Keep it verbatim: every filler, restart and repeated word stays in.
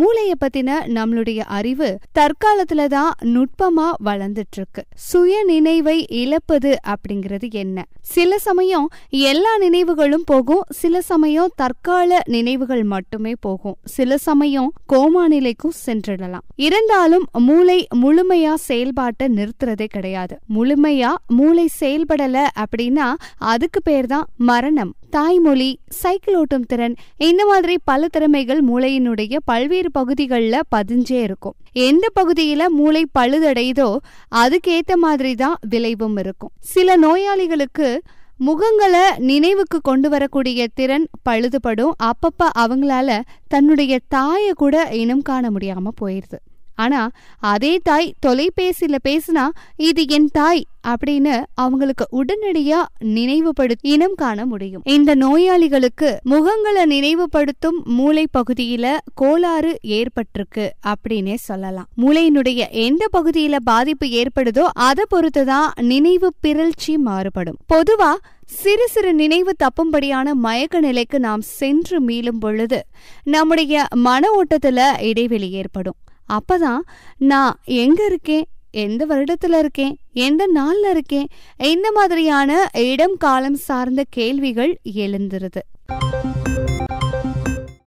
மூளையை பத்தின நம்மளுடைய அறிவு தற்காலத்துலதான் நுட்பமா வளர்ந்துட்டு இருக்கு. சுய நினைவை இழப்பது அப்படிங்கிறது என்ன? சில சமயம் எல்லா நினைவுகளும் போகும், சில சமயம் தற்கால நினைவுகள் மட்டுமே போகும், சில சமயம் கோமா நிலைக்கும் சென்றிடலாம். இருந்தாலும் மூளை முழுமையா செயல்பாட்டை நிறுத்துறதே கிடையாது. முழுமையா மூளை செயல்படல அப்படின்னா அதுக்கு பேர் தான் மரணம். தாய்மொழி, சைக்கிள் ஓட்டும் திறன், இந்த மாதிரி பல திறமைகள் மூளையினுடைய பல்வேறு பகுதிகளில் பதிஞ்சே இருக்கும். எந்த பகுதியில மூளை பழுதடையுதோ அதுக்கேற்ற மாதிரி தான் விளைவும் இருக்கும். சில நோயாளிகளுக்கு முகங்களை நினைவுக்கு கொண்டு வரக்கூடிய திறன் பழுதுபடும். அப்பப்ப அவங்களால தன்னுடைய தாயை கூட இனம் காண முடியாம போயிடுது. ஆனா அதே தாய் தொலைபேசியில பேசினா இது என் தாய் அப்படின்னு அவங்களுக்கு உடனடியா நினைவுபடுத்த இனம் காண முடியும். இந்த நோயாளிகளுக்கு முகங்களை நினைவுபடுத்தும் மூளை பகுதியில கோளாறு ஏற்பட்டிருக்கு அப்படின்னே சொல்லலாம். மூளையினுடைய எந்த பகுதியில பாதிப்பு ஏற்படுதோ அதை பொறுத்துதான் நினைவு பிறழ்ச்சி மாறுபடும். பொதுவா சிறு சிறு நினைவு தப்பும்படியான மயக்க நிலைக்கு நாம் சென்று மீளும் பொழுது நம்முடைய மன ஓட்டத்துல இடைவெளி ஏற்படும். அப்பதான் நான் எங்க இருக்கேன், எந்த வருடத்துல இருக்கேன், எந்த நாள்ல இருக்கேன், இந்த மாதிரியான இடம் காலம் சார்ந்த கேள்விகள் எழுந்துருது.